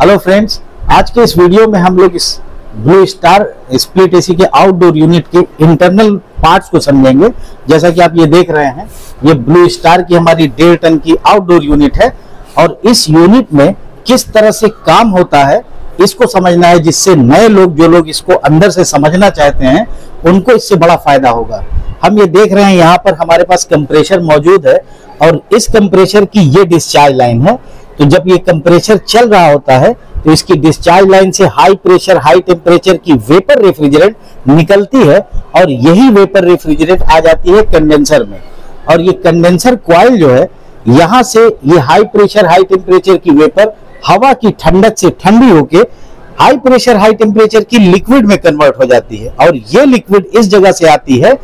Hello friends, आज के इस वीडियो में हम लोग इस ब्लू स्टार स्प्लिट एसी के आउटडोर यूनिट के इंटरनल पार्ट्स को समझेंगे। जैसा कि आप ये देख रहे हैं, ये ब्लू स्टार की हमारी 1.5 टन की आउटडोर यूनिट है और इस यूनिट में किस तरह से काम होता है इसको समझना है, जिससे नए लोग जो लोग इसको अंदर से समझना चाहते हैं उनको इससे बड़ा फायदा होगा। हम ये देख रहे हैं यहाँ पर हमारे पास कंप्रेशर मौजूद है और इस कंप्रेशर की ये डिस्चार्ज लाइन है। तो जब ये कंप्रेशर चल रहा होता है तो इसकी डिस्चार्ज लाइन से हाई प्रेशर हाई टेम्परेचर की वेपर रेफ्रिजरेंट निकलती है और यही वेपर रेफ्रिजरेंट आ जाती है कंडेंसर में। और ये कंडेंसर कॉइल जो है, यहाँ से ये हाई प्रेशर हाई टेम्परेचर की वेपर हवा की ठंडक से ठंडी होके हाई प्रेशर हाई टेम्परेचर की लिक्विड में कन्वर्ट हो जाती है और ये लिक्विड इस जगह से आती है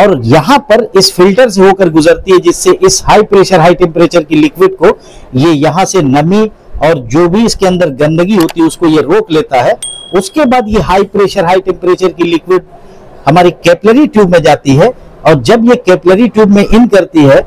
और यहाँ पर इस फिल्टर से होकर गुजरती है, जिससे इस हाई प्रेशर हाई टेम्परेचर की लिक्विड को ये यहाँ से नमी और जो भी इसके अंदर गंदगी होती है उसको ये रोक लेता है। उसके बाद ये हाई प्रेशर हाई टेम्परेचर की लिक्विड हमारी कैपिलरी ट्यूब में जाती है और जब ये कैपिलरी ट्यूब में इन करती है,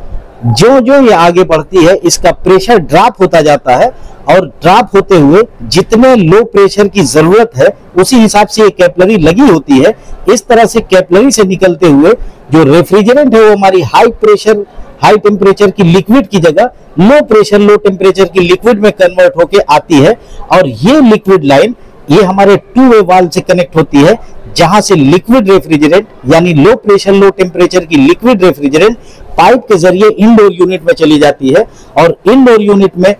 जो जो ये आगे बढ़ती है इसका प्रेशर ड्रॉप होता जाता है और ड्रॉप होते हुए जितने लो प्रेशर की जरूरत है उसी हिसाब से ये कैपिलरी लगी होती है। इस तरह से कैपिलरी से निकलते हुए जो रेफ्रिजरेंट है वो हमारी हाई प्रेशर हाई टेम्परेचर की लिक्विड की जगह लो प्रेशर लो टेम्परेचर की लिक्विड में कन्वर्ट होके आती है और ये लिक्विड लाइन ये हमारे 2-वे वाल्व से कनेक्ट होती है, जहां से लिक्विड रेफ्रिजरेंट यानी लो प्रेशर लो टेम्परेचर की लिक्विड रेफ्रिजरेंट पाइप के जरिए इनडोर यूनिट में चली जाती है और इनडोर यूनिट में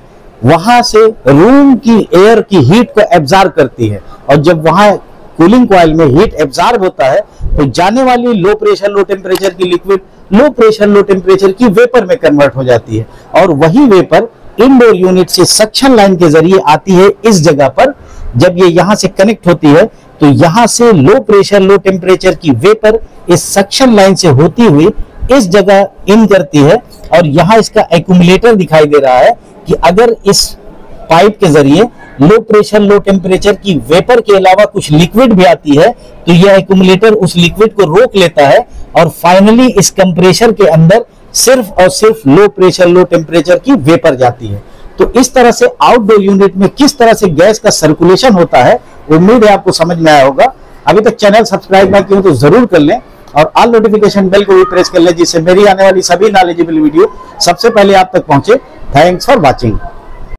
वहां से रूम की एयर की हीट को एब्जॉर्ब करती है। और जब वहां कूलिंग कॉइल में हीट एब्जॉर्ब होता है तो जाने वाली लो प्रेशर लो टेम्परेचर की liquid low pressure low temperature की वेपर में कन्वर्ट हो जाती है और वही वेपर इनडोर यूनिट से सक्शन लाइन के जरिए आती है इस जगह पर। जब ये यहाँ से कनेक्ट होती है तो यहाँ से लो प्रेशर लो टेम्परेचर की वेपर इस सक्शन लाइन से होती हुई इस जगह इन करती है और यहाँ इसका एक्यूमुलेटर दिखाई दे रहा है कि अगर इस पाइप के जरिए लो प्रेशर लो टेम्परेचर की वेपर के अलावा कुछ लिक्विड भी आती है तो यह एक्यूमुलेटर उस लिक्विड को रोक लेता है और फाइनली इस कंप्रेशर के अंदर सिर्फ और सिर्फ लो प्रेशर लो टेम्परेचर की वेपर जाती है। तो इस तरह से आउटडोर यूनिट में किस तरह से गैस का सर्कुलेशन होता है उम्मीद है आपको समझ में आया होगा। अभी तक चैनल सब्सक्राइब ना किया हो तो जरूर कर लें और ऑल नोटिफिकेशन बेल को भी प्रेस कर लें, जिससे मेरी आने वाली सभी नॉलेजेबल वीडियो सबसे पहले आप तक पहुंचे। Thanks for watching.